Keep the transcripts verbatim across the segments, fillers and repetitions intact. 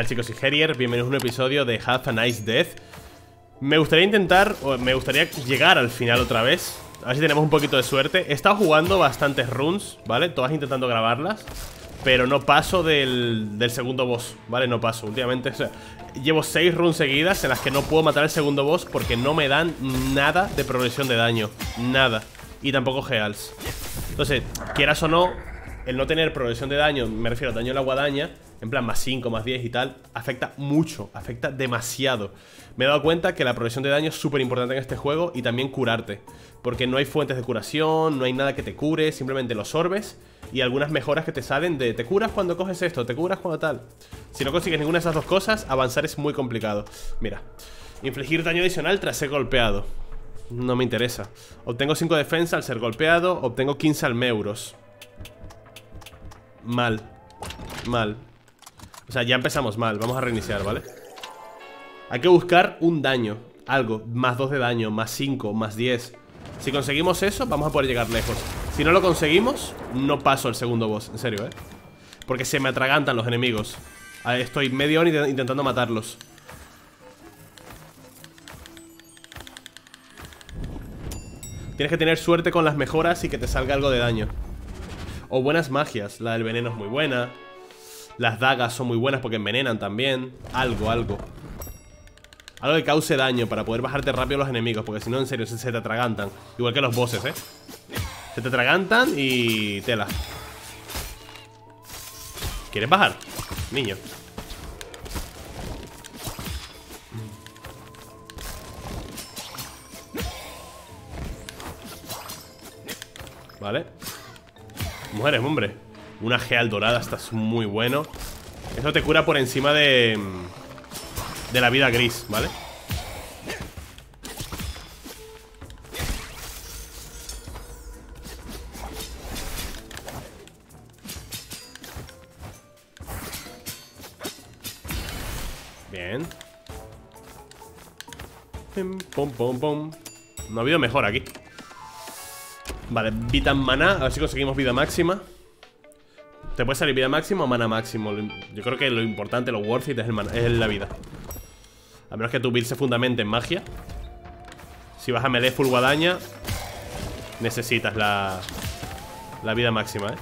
tal chicos, soy Herier, bienvenidos a un episodio de Have a Nice Death. Me gustaría intentar, o me gustaría llegar al final otra vez. A ver si tenemos un poquito de suerte. He estado jugando bastantes runs, ¿vale? Todas intentando grabarlas, pero no paso del, del segundo boss, ¿vale? No paso, últimamente, o sea, llevo seis runs seguidas en las que no puedo matar al segundo boss porque no me dan nada de progresión de daño, nada. Y tampoco heals. Entonces, quieras o no, el no tener progresión de daño, me refiero a daño de la guadaña, en plan más cinco, más diez y tal, afecta mucho, afecta demasiado. Me he dado cuenta que la progresión de daño es súper importante en este juego, y también curarte, porque no hay fuentes de curación, no hay nada que te cure, simplemente los orbes y algunas mejoras que te salen de te curas cuando coges esto, te curas cuando tal. Si no consigues ninguna de esas dos cosas, avanzar es muy complicado. Mira, infligir daño adicional tras ser golpeado. No me interesa. Obtengo cinco defensa al ser golpeado. Obtengo quince almeuros. Mal. Mal. O sea, ya empezamos mal. Vamos a reiniciar, ¿vale? Hay que buscar un daño. Algo. Más dos de daño. Más cinco. Más diez. Si conseguimos eso, vamos a poder llegar lejos. Si no lo conseguimos, no paso al segundo boss. En serio, ¿eh? Porque se me atragantan los enemigos. Estoy medio hora intentando matarlos. Tienes que tener suerte con las mejoras y que te salga algo de daño. O buenas magias. La del veneno es muy buena. Las dagas son muy buenas porque envenenan también. Algo, algo. Algo que cause daño para poder bajarte rápido a los enemigos. Porque si no, en serio, se, se te atragantan. Igual que los bosses, ¿eh? Se te atragantan y tela. ¿Quieres bajar? Niño. Vale. Mujeres, hombre. Una geal dorada, estás muy bueno. Eso te cura por encima de De la vida gris, ¿vale? Bien. Pim, pum, pum, pum. No ha habido mejor aquí. Vale, vida en maná, a ver si conseguimos vida máxima. Te puede salir vida máxima o mana máximo. Yo creo que lo importante, lo worth it es, el mana, es la vida. A menos que tu build se fundamente en magia. Si vas a melee full guadaña, necesitas la, la vida máxima, ¿eh?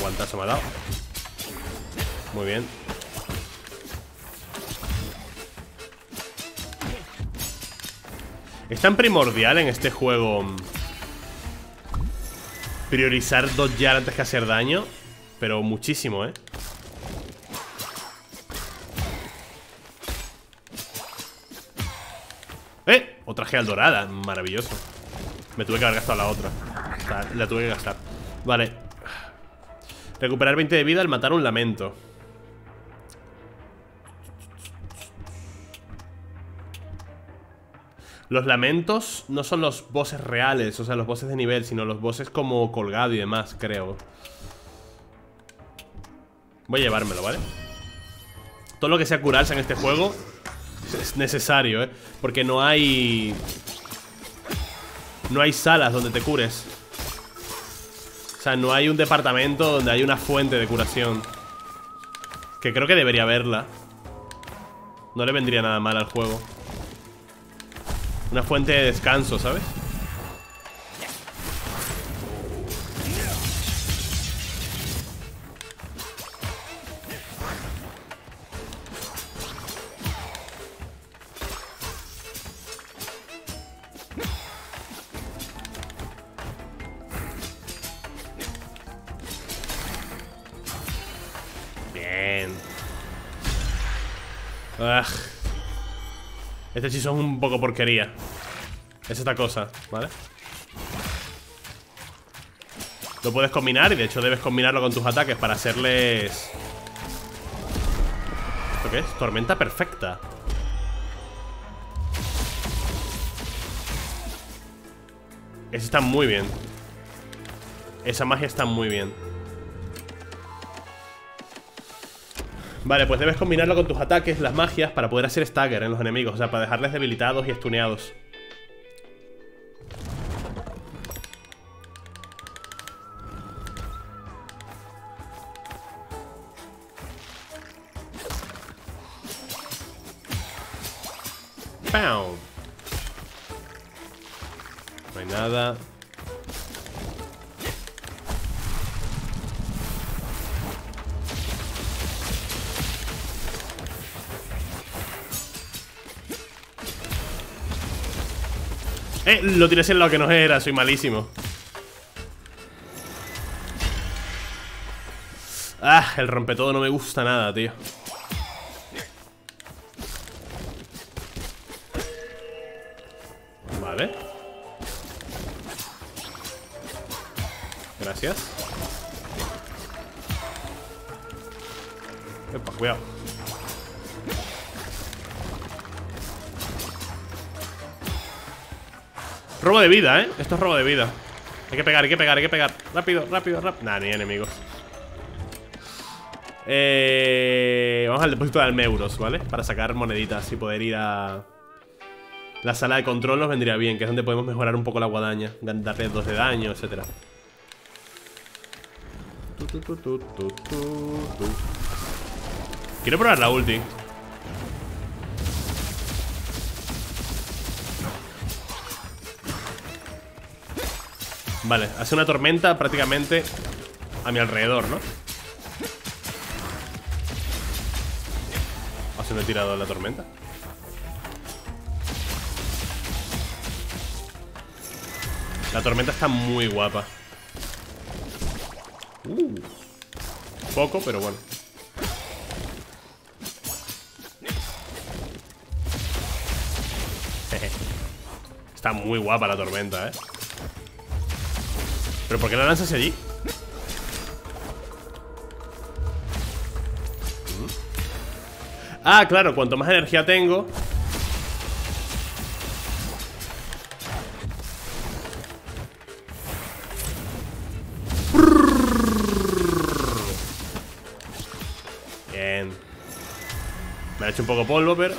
Guantazo me ha dado. Muy bien. Es tan primordial en este juego priorizar dodgear antes que hacer daño. Pero muchísimo, ¿eh? ¡Eh! Otra geal dorada. Maravilloso. Me tuve que haber gastado la otra. La tuve que gastar. Vale. Recuperar veinte de vida al matar un lamento. Los lamentos no son los bosses reales, o sea, los bosses de nivel, sino los bosses como colgado y demás, creo. Voy a llevármelo, ¿vale? Todo lo que sea curarse en este juego es necesario, ¿eh? Porque no hay... No hay salas donde te cures. O sea, no hay un departamento donde hay una fuente de curación. Que creo que debería haberla. No le vendría nada mal al juego. Una fuente de descanso, ¿sabes? Ugh. Este hechizo es un poco porquería. Es esta cosa, ¿vale? Lo puedes combinar y de hecho debes combinarlo con tus ataques para hacerles... ¿Esto qué es? Tormenta perfecta. Eso está muy bien. Esa magia está muy bien. Vale, pues debes combinarlo con tus ataques, las magias, para poder hacer stagger en los enemigos. O sea, para dejarles debilitados y stuneados. ¡Pam! No hay nada. Eh, lo tiré en lo que no era, soy malísimo. Ah, el rompetodo no me gusta nada, tío. Vale. Gracias. Epa, cuidado. Robo de vida, ¿eh? Esto es robo de vida. Hay que pegar, hay que pegar, hay que pegar. Rápido, rápido, rápido. Nah, ni enemigos. Eh, vamos al depósito de Almeuros, ¿vale? Para sacar moneditas y poder ir a... la sala de control nos vendría bien, que es donde podemos mejorar un poco la guadaña. Darle dos de daño, etcétera. Quiero probar la ulti. Vale, hace una tormenta prácticamente a mi alrededor, ¿no? Hace un tirado de la tormenta. La tormenta está muy guapa. Uh, poco, pero bueno. Está muy guapa la tormenta, ¿eh? ¿Pero por qué la lanzas allí? Ah, claro, cuanto más energía tengo. Bien. Me ha hecho un poco polvo, pero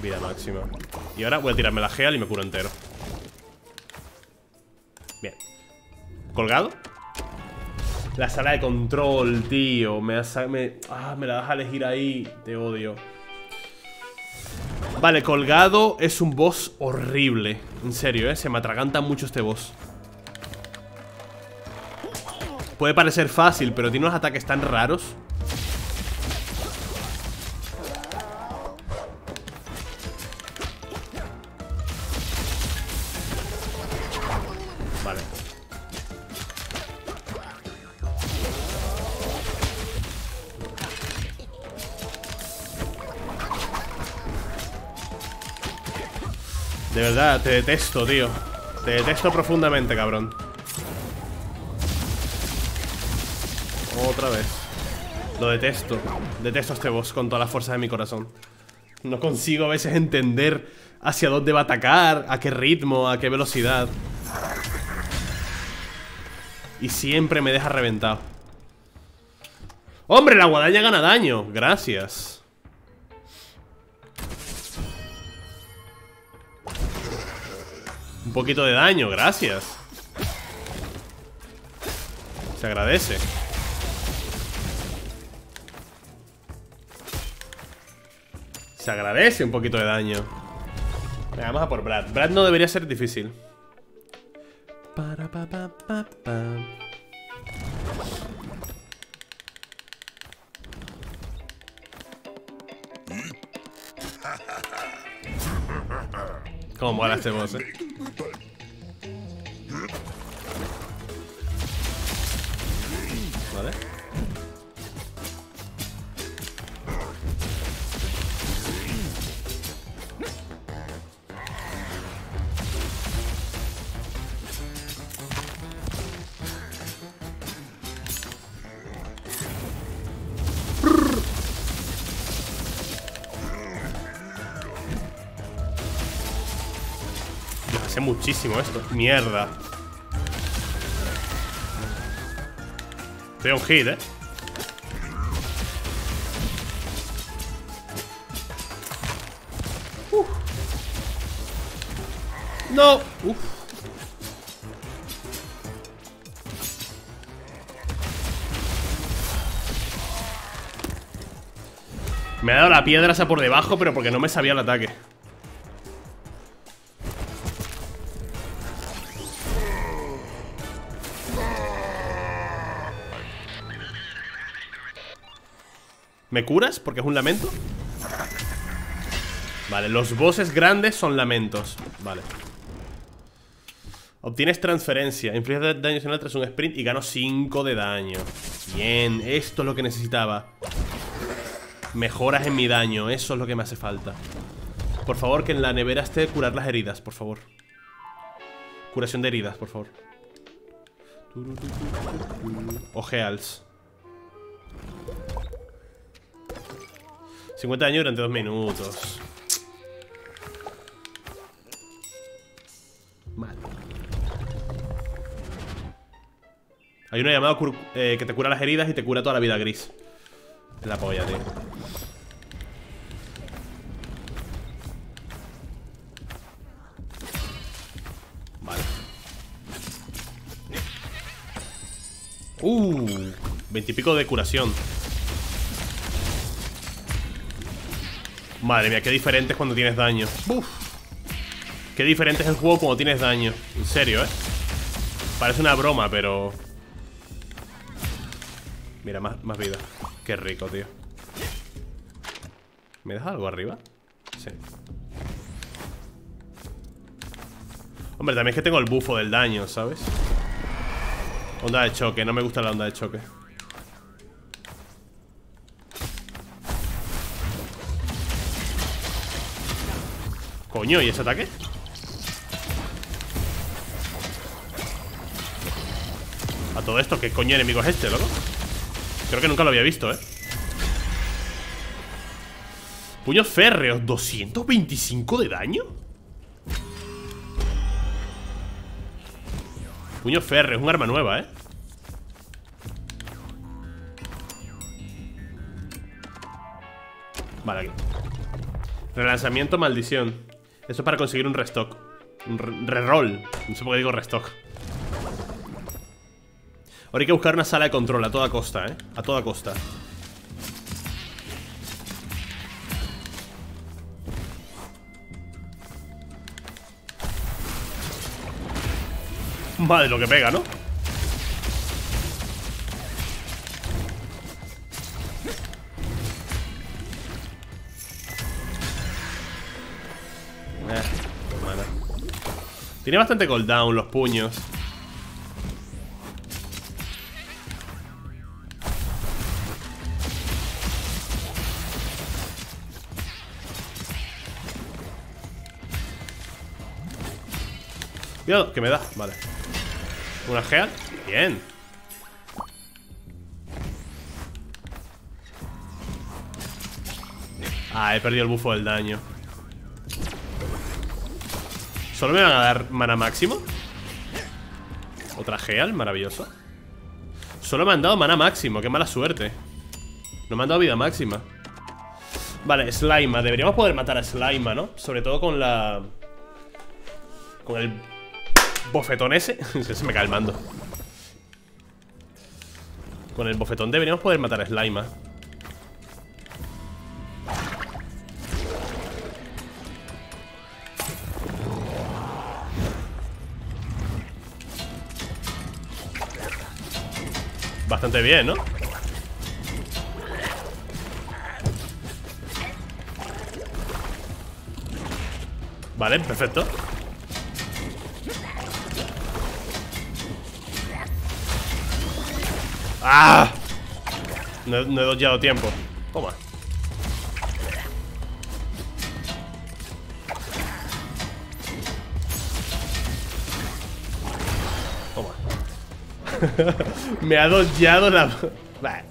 vida máxima. Y ahora voy a tirarme la Heal y me curo entero. Bien. ¿Colgado? La sala de control, tío. Me, hace, me, ah, me la das a elegir ahí. Te odio. Vale, colgado es un boss horrible. En serio, eh. Se me atraganta mucho este boss. Puede parecer fácil, pero tiene unos ataques tan raros. De verdad, te detesto, tío. Te detesto profundamente, cabrón. Otra vez. Lo detesto. Detesto a este boss con todas las fuerzas de mi corazón. No consigo a veces entender hacia dónde va a atacar, a qué ritmo, a qué velocidad. Y siempre me deja reventado. ¡Hombre, la guadaña gana daño! Gracias. Un poquito de daño, gracias. Se agradece. Se agradece un poquito de daño. Venga, vamos a por Brad. Brad no debería ser difícil. Cómo mola este boss, eh. Vale. Hace muchísimo esto. Mierda. Te doy un hit, eh. No. Uf. Me ha dado la piedra esa por debajo, pero porque no me sabía el ataque. ¿Me curas? Porque es un lamento. Vale, los bosses grandes son lamentos. Vale. Obtienes transferencia. Infliges daño adicional tras un sprint y gano cinco de daño. Bien, esto es lo que necesitaba. Mejoras en mi daño, eso es lo que me hace falta. Por favor, que en la nevera esté curar las heridas, por favor. Curación de heridas, por favor. Ojeals. cincuenta daño durante dos minutos. Mal. Hay una llamada eh, que te cura las heridas y te cura toda la vida gris. La polla, tío. Vale. Uh, veintipico de curación. Madre mía, qué diferente es cuando tienes daño. Uf. Qué diferente es el juego cuando tienes daño. En serio, eh. Parece una broma, pero... Mira, más, más vida. Qué rico, tío. ¿Me deja algo arriba? Sí. Hombre, también es que tengo el bufo del daño, ¿sabes? Onda de choque, no me gusta la onda de choque. Coño, ¿y ese ataque? A todo esto, ¿qué coño enemigo es este, loco? Creo que nunca lo había visto, eh. Puños férreos, doscientos veinticinco de daño. Puños férreos, un arma nueva, eh. Vale, aquí. Relanzamiento, maldición. Eso es para conseguir un restock. Un reroll. No sé por qué digo restock. Ahora hay que buscar una sala de control a toda costa, ¿eh? A toda costa. Madre, lo que pega, ¿no? Eh, bueno. Tiene bastante cooldown los puños. Cuidado, que me da, vale. Una gea, bien. Ah, he perdido el bufo del daño. ¿Solo me van a dar mana máximo? Otra Heal, maravilloso. Solo me han dado mana máximo, qué mala suerte. No me han dado vida máxima. Vale, Slima, deberíamos poder matar a Slima, ¿no? Sobre todo con la... Con el... bofetón ese. Se me cae el mando. Con el bofetón deberíamos poder matar a Slima. Bastante bien, ¿no? Vale, perfecto. ¡Ah! No, no he dodgeado tiempo. Toma. Toma. Me ha dodgeado la... Vale.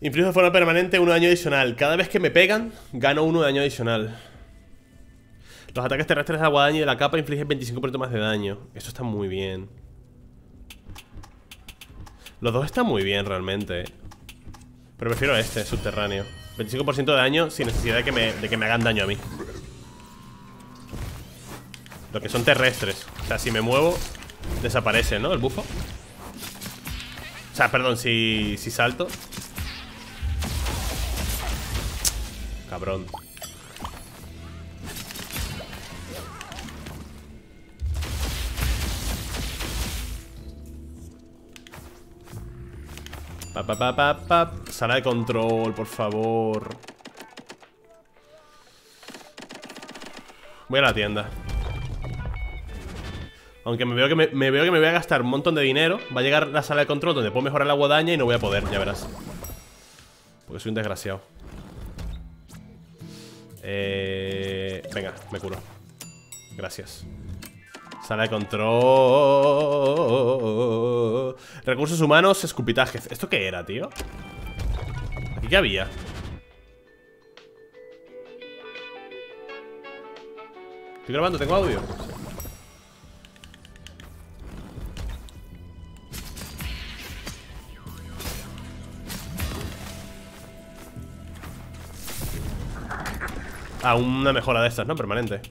Inflige de forma permanente uno de daño adicional. Cada vez que me pegan, gano uno de daño adicional. Los ataques terrestres de agua daño y de la capa infligen veinticinco por ciento más de daño. Eso está muy bien. Los dos están muy bien realmente. Pero prefiero este, subterráneo. veinticinco por ciento de daño sin necesidad de que, me, de que me hagan daño a mí. Lo que son terrestres. O sea, si me muevo, desaparece, ¿no? El bufo. O sea, perdón, si, si salto. Cabrón. Pa, pa, pa, pa, pa. Sala de control, por favor. Voy a la tienda. Aunque me veo que me, me veo que me voy a gastar un montón de dinero. Va a llegar la sala de control donde puedo mejorar la guadaña y no voy a poder, ya verás. Porque soy un desgraciado. Eh, venga, me curo. Gracias. Sala de control. Recursos humanos, escupitajes. ¿Esto qué era, tío? ¿Aquí qué había? Estoy grabando, tengo audio. Ah, una mejora de estas, ¿no? Permanente.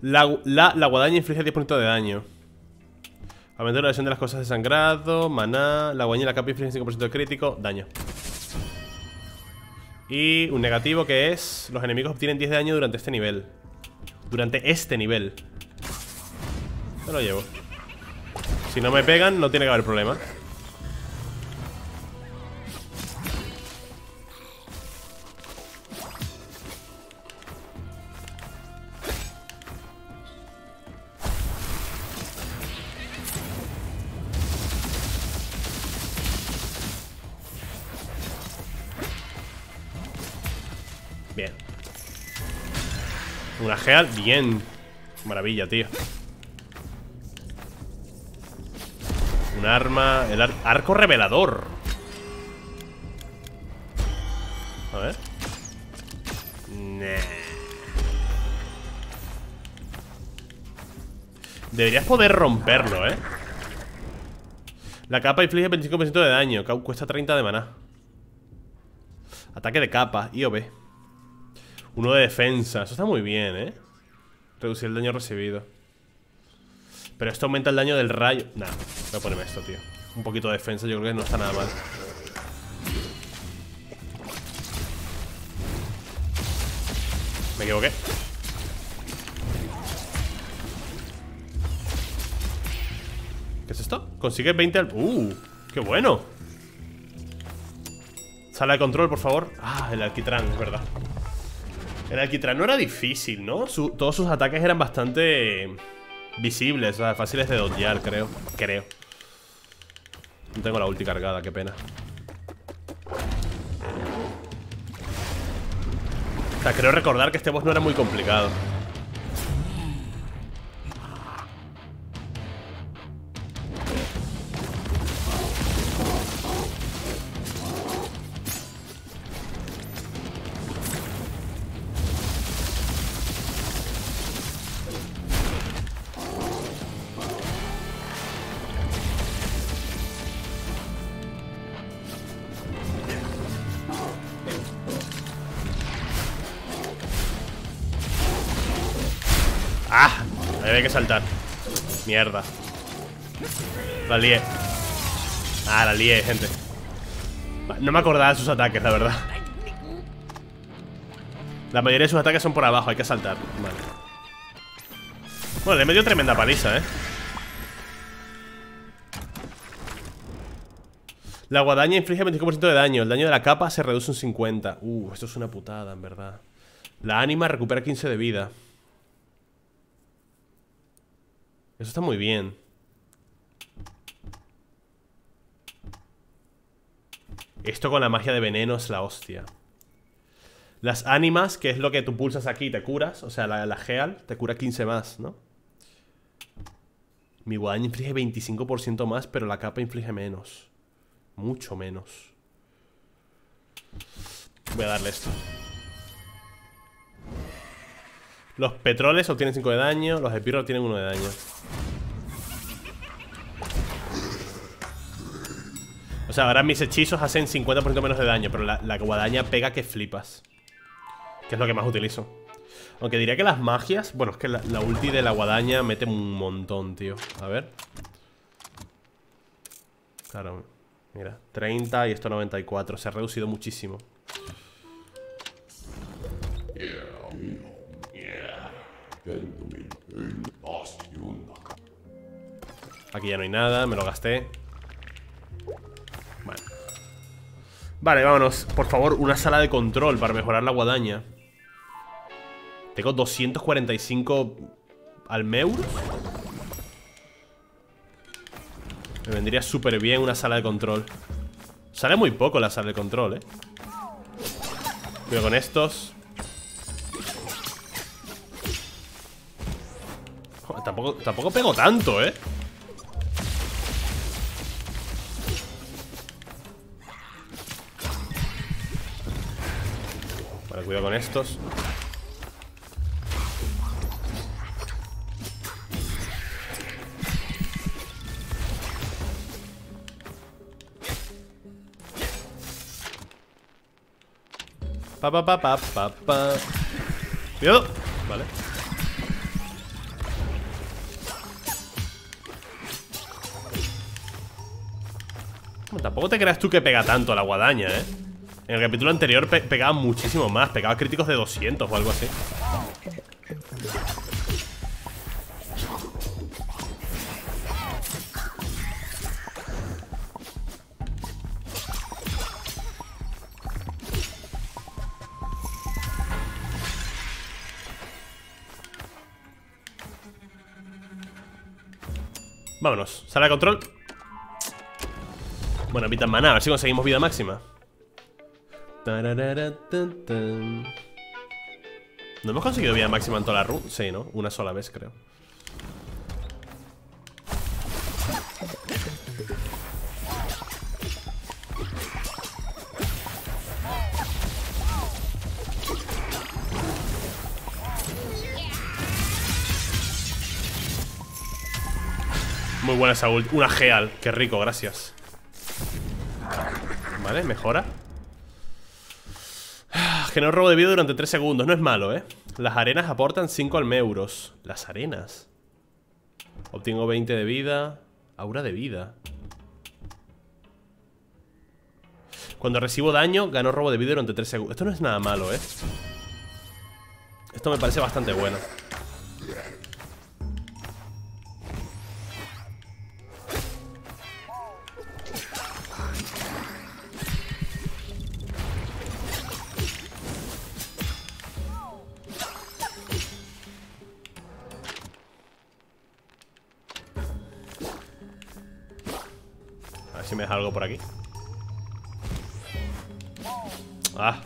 La, la, la guadaña inflige diez puntos de daño. Aumenta la lesión de las cosas de sangrado. Maná. La guadaña y la capa inflige cinco por ciento de crítico. Daño. Y un negativo que es: los enemigos obtienen diez de daño durante este nivel. Durante este nivel. No lo llevo. Si no me pegan, no tiene que haber problema. Una geal, bien. Maravilla, tío. Un arma. El ar arco revelador. A ver. Nah. Deberías poder romperlo, eh. La capa inflige veinticinco por ciento de daño. Cuesta treinta de maná. Ataque de capa, I O B. Uno de defensa, eso está muy bien, ¿eh? Reducir el daño recibido. Pero esto aumenta el daño del rayo. Nah, voy a ponerme esto, tío. Un poquito de defensa, yo creo que no está nada mal. Me equivoqué. ¿Qué es esto? Consigue veinte al... ¡Uh! ¡Qué bueno! Sala de control, por favor. Ah, el alquitrán, es verdad. El alquitrán no era difícil, ¿no? Su, todos sus ataques eran bastante visibles, o sea, fáciles de dodgear, creo. Creo. No tengo la ulti cargada, qué pena. O sea, creo recordar que este boss no era muy complicado. Ah, había que saltar. Mierda. La lié. Ah, la lié, gente. No me acordaba de sus ataques, la verdad. La mayoría de sus ataques son por abajo, hay que saltar. Vale. Bueno, le he metido tremenda paliza, eh. La guadaña inflige veinticinco por ciento de daño. El daño de la capa se reduce un cincuenta por ciento. Uh, esto es una putada, en verdad. La ánima recupera quince de vida. Eso está muy bien. Esto con la magia de veneno es la hostia. Las ánimas, que es lo que tú pulsas aquí, te curas. O sea, la, la Heal te cura quince más, ¿no? Mi guadaña inflige veinticinco por ciento más, pero la capa inflige menos. Mucho menos. Voy a darle esto. Los petroles obtienen cinco de daño. Los espirros tienen uno de daño. O sea, ahora mis hechizos hacen cincuenta por ciento menos de daño, pero la, la guadaña pega que flipas, que es lo que más utilizo. Aunque diría que las magias... Bueno, es que la, la ulti de la guadaña mete un montón, tío. A ver. Claro, mira, treinta y esto noventa y cuatro. Se ha reducido muchísimo. Aquí ya no hay nada, me lo gasté. Vale. Vale, vámonos. Por favor, una sala de control para mejorar la guadaña. Tengo doscientos cuarenta y cinco almeuros. Me vendría súper bien una sala de control. Sale muy poco la sala de control, eh. Cuidado con estos. Joder, tampoco, tampoco pego tanto, eh. Vale, cuidado con estos. Pa, pa, pa, pa, pa, pa. Cuidado. Vale. Bueno, tampoco te creas tú que pega tanto la guadaña, eh. En el capítulo anterior pe pegaba muchísimo más. Pegaba críticos de doscientos o algo así. Vámonos, sala de control. Bueno, pita maná, a ver si conseguimos vida máxima. ¿No hemos conseguido vida máxima en toda la run? Sí, ¿no? Una sola vez, creo. Muy buena esa ult, una Heal, qué rico, gracias. Vale, mejora. Generó robo de vida durante tres segundos, no es malo, eh. Las arenas aportan cinco almeuros. Las arenas. Obtengo veinte de vida. Aura de vida. Cuando recibo daño, gano robo de vida durante tres segundos. Esto no es nada malo, eh. Esto me parece bastante bueno. Si me deja algo por aquí. Ah.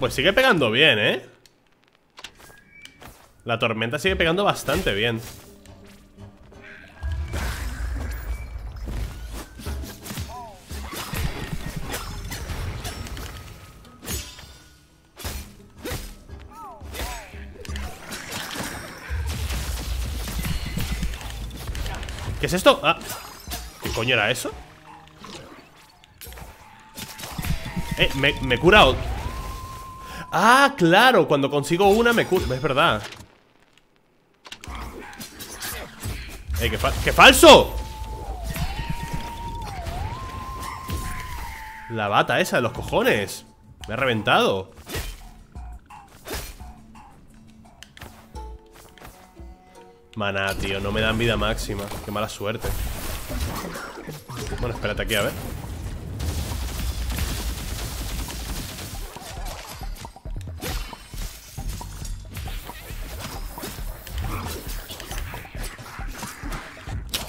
Pues sigue pegando bien, ¿eh? La tormenta sigue pegando bastante bien. ¿Qué es esto? Ah, ¿qué coño era eso? Eh, me, me he curado. Ah, claro, cuando consigo una me curo. Es verdad. Eh, qué, fa ¡qué falso! La bata esa de los cojones. Me ha reventado. Maná, tío, no me dan vida máxima. Qué mala suerte. Bueno, espérate aquí, a ver.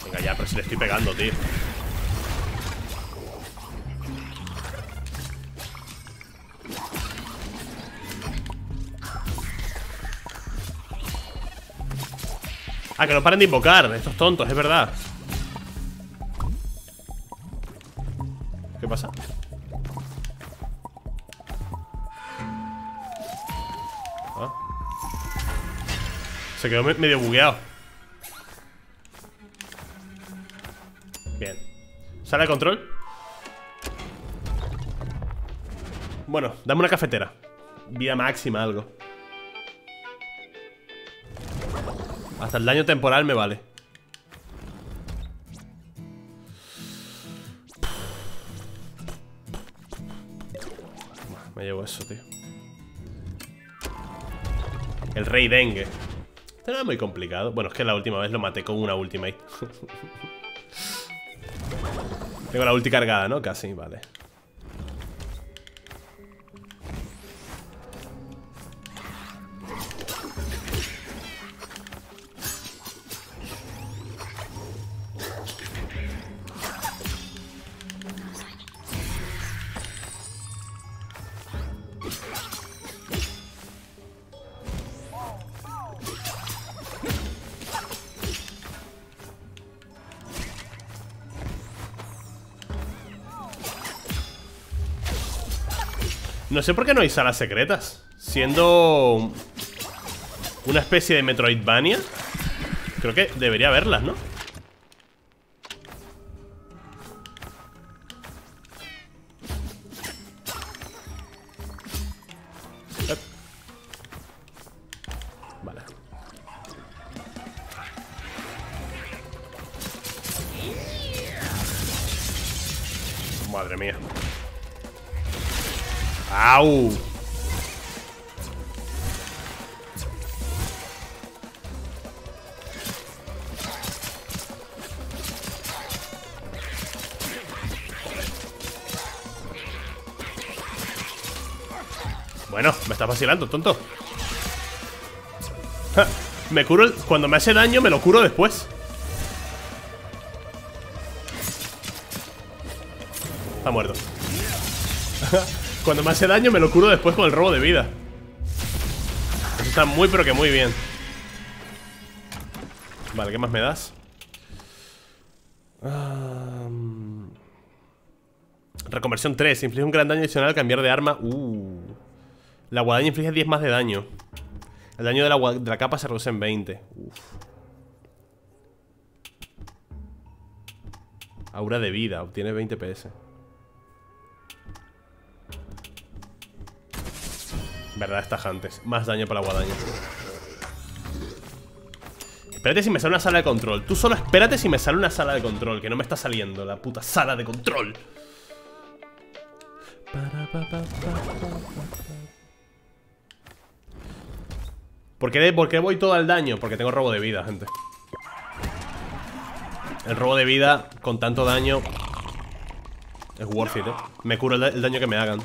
Venga ya, pero si le estoy pegando, tío. Ah, que no paren de invocar, estos tontos, es verdad. Ah. Se quedó medio bugueado. Bien. Sala de control. Bueno, dame una cafetera. Vida máxima, algo. Hasta el daño temporal me vale. Me llevo eso, tío. El rey dengue. Esto no es muy complicado. Bueno, es que la última vez lo maté con una ultimate. Tengo la ulti cargada, ¿no? Casi, vale. No sé por qué no hay salas secretas, siendo una especie de Metroidvania. Creo que debería haberlas, ¿no? Vale. Madre mía. ¡Au! Bueno, me estás vacilando, tonto. Ja, me curo el, cuando me hace daño, me lo curo después. Está muerto. Cuando me hace daño me lo curo después con el robo de vida. Eso está muy pero que muy bien. Vale, ¿qué más me das? Um... Reconversión tres. Inflige un gran daño adicional al cambiar de arma. Uh. La guadaña inflige diez más de daño. El daño de la, de la capa se reduce en veinte. Uf. Aura de vida. Obtiene veinte P S. Verdad, tajantes. Más daño para la guadaña. Espérate si me sale una sala de control. Tú solo espérate si me sale una sala de control. Que no me está saliendo la puta sala de control. ¿Por qué, ¿Por qué voy todo al daño? Porque tengo robo de vida, gente. El robo de vida con tanto daño es worth it, ¿eh? Me curo el, da el daño que me hagan.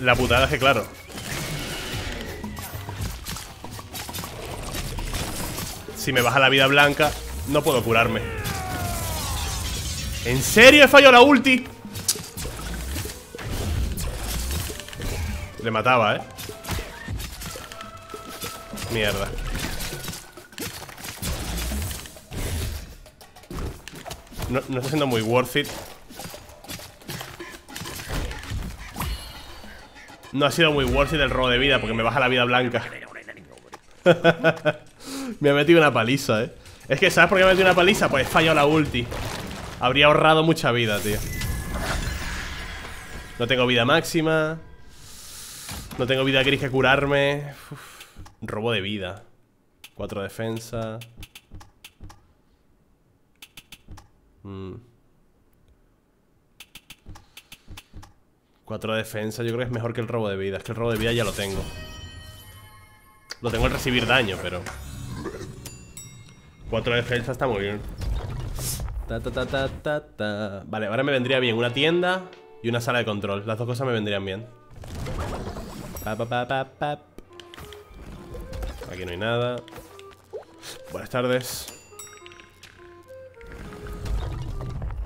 La putada es que, claro, si me baja la vida blanca, no puedo curarme. ¿En serio he fallado la ulti? Le mataba, ¿eh? Mierda. No, no está siendo muy worth it. No ha sido muy worth it el robo de vida, porque me baja la vida blanca. Me ha metido una paliza, eh. Es que, ¿sabes por qué me ha metido una paliza? Pues he fallado la ulti. Habría ahorrado mucha vida, tío. No tengo vida máxima. No tengo vida gris que curarme. Uf. Robo de vida. Cuatro defensa. Mmm. Cuatro defensa, yo creo que es mejor que el robo de vida. Es que el robo de vida ya lo tengo. Lo tengo en recibir daño, pero cuatro defensa está muy bien. Ta, ta, ta, ta, ta, ta. Vale, ahora me vendría bien una tienda y una sala de control. Las dos cosas me vendrían bien. Pa, pa, pa, pa, pa. Aquí no hay nada. Buenas tardes.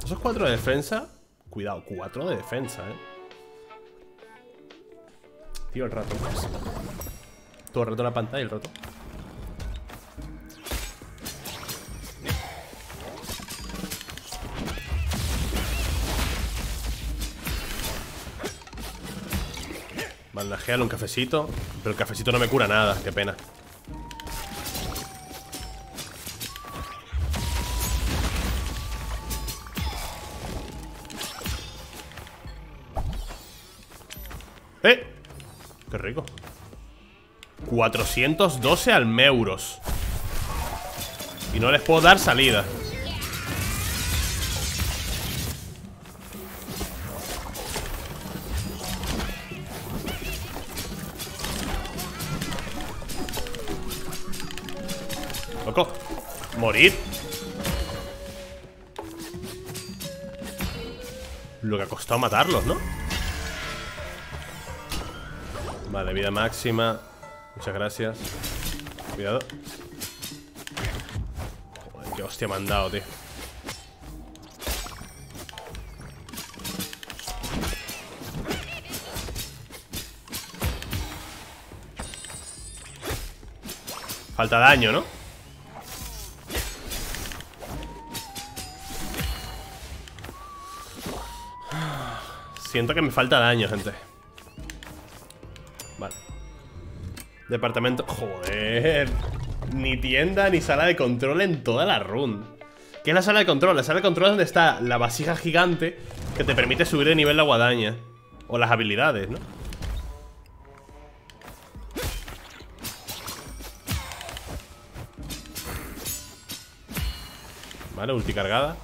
Esos cuatro de defensa. Cuidado, cuatro de defensa, eh. Tío, el rato pues. Todo el rato la pantalla y el rato. Bandajealo, un cafecito. Pero el cafecito no me cura nada, qué pena. ¡Eh! ¡Qué rico! cuatrocientos doce almeuros. Y no les puedo dar salida. Loco, morir. Lo que ha costado matarlos, ¿no? Vale, vida máxima. Muchas gracias. Cuidado. Joder, qué hostia me han dado, tío. Falta daño, ¿no? Siento que me falta daño, gente. Departamento... Joder. Ni tienda ni sala de control en toda la run. ¿Qué es la sala de control? La sala de control es donde está la vasija gigante que te permite subir de nivel la guadaña. O las habilidades, ¿no? Vale, ulti cargada.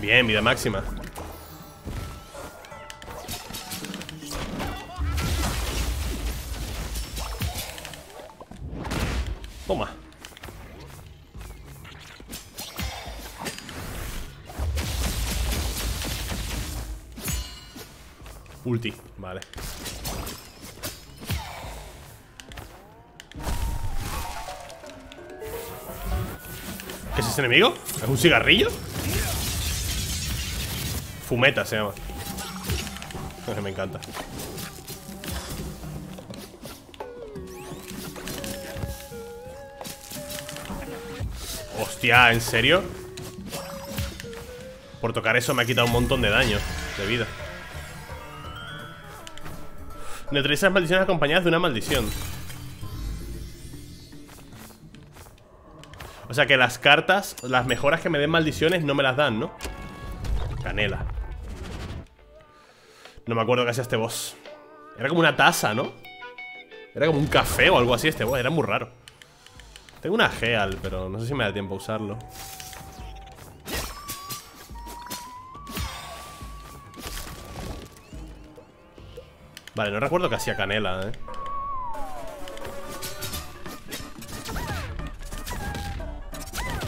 Bien, vida máxima. Toma. Ulti, vale. ¿Qué es ese enemigo? ¿Es un cigarrillo? Fumeta se llama. Me encanta. Hostia, ¿en serio? Por tocar eso me ha quitado un montón de daño. De vida. Neutralizas maldiciones acompañadas de una maldición. O sea que las cartas, las mejoras que me den maldiciones no me las dan, ¿no? Canela. No me acuerdo qué hacía este boss. Era como una taza, ¿no? Era como un café o algo así este boss. Era muy raro. Tengo una Geal, pero no sé si me da tiempo a usarlo. Vale, no recuerdo que hacía canela, eh.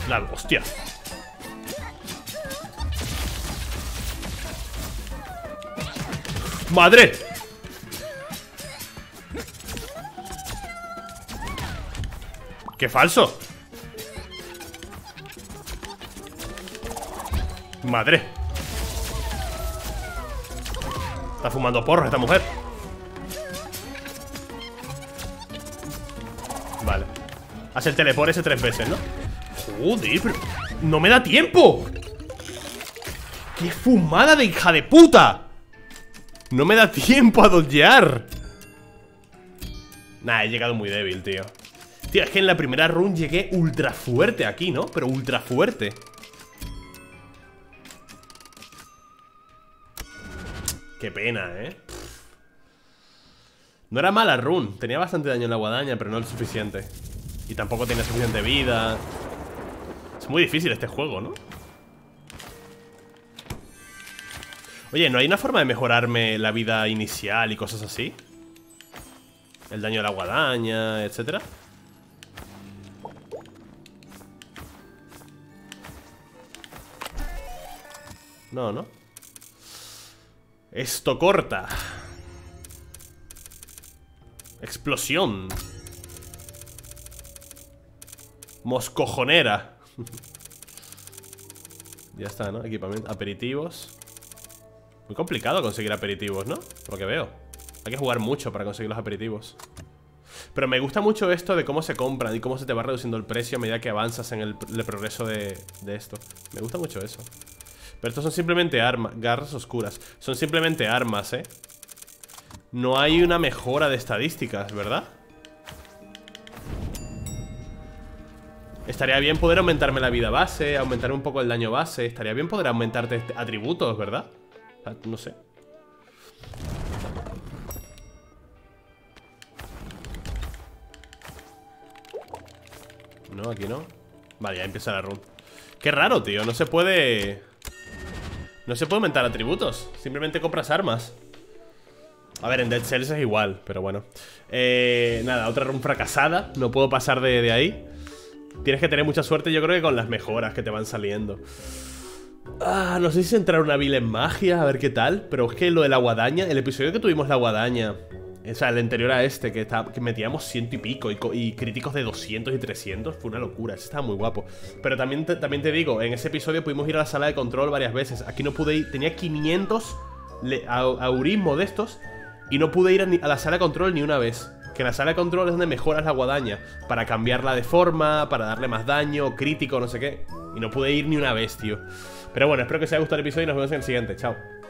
La hostia. ¡Madre! ¡Qué falso! ¡Madre! Está fumando porros esta mujer. Vale. Hace el teleport ese tres veces, ¿no? Joder, pero no me da tiempo. ¡Qué fumada de hija de puta! No me da tiempo a dodgear. Nah, he llegado muy débil, tío. Tío, es que en la primera run llegué ultra fuerte aquí, ¿no? Pero ultra fuerte. Qué pena, ¿eh? No era mala run. Tenía bastante daño en la guadaña, pero no el suficiente. Y tampoco tenía suficiente vida. Es muy difícil este juego, ¿no? Oye, ¿no hay una forma de mejorarme la vida inicial y cosas así? El daño de la guadaña, etcétera. No, no. Esto corta. Explosión. Moscojonera. Ya está, ¿no? Equipamiento, aperitivos. Muy complicado conseguir aperitivos, ¿no? Por lo que veo. Hay que jugar mucho para conseguir los aperitivos. Pero me gusta mucho esto de cómo se compran y cómo se te va reduciendo el precio a medida que avanzas en el, el progreso de, de esto. Me gusta mucho eso. Pero estos son simplemente armas, garras oscuras. Son simplemente armas, ¿eh? No hay una mejora de estadísticas, ¿verdad? Estaría bien poder aumentarme la vida base, aumentar un poco el daño base. Estaría bien poder aumentarte atributos, ¿verdad? No sé. No, aquí no. Vale, ya empieza la run. Qué raro, tío, no se puede... No se puede aumentar atributos. Simplemente compras armas. A ver, en Dead Cells es igual, pero bueno. eh, Nada, otra run fracasada. No puedo pasar de, de ahí. Tienes que tener mucha suerte, yo creo que con las mejoras que te van saliendo. Ah, no sé si entrar una vil en magia, a ver qué tal. Pero es que lo de la guadaña, el episodio que tuvimos la guadaña, o sea, el anterior a este, que, está, que metíamos ciento y pico y, y críticos de doscientos y trescientos, fue una locura, eso estaba muy guapo. Pero también te, también te digo, en ese episodio pudimos ir a la sala de control varias veces. Aquí no pude ir, tenía quinientos le, a, aurismo de estos. Y no pude ir a, ni, a la sala de control ni una vez. Que en la sala de control es donde mejoras la guadaña, para cambiarla de forma, para darle más daño, crítico, no sé qué. Y no pude ir ni una vez, tío. Pero bueno, espero que os haya gustado el episodio y nos vemos en el siguiente, chao.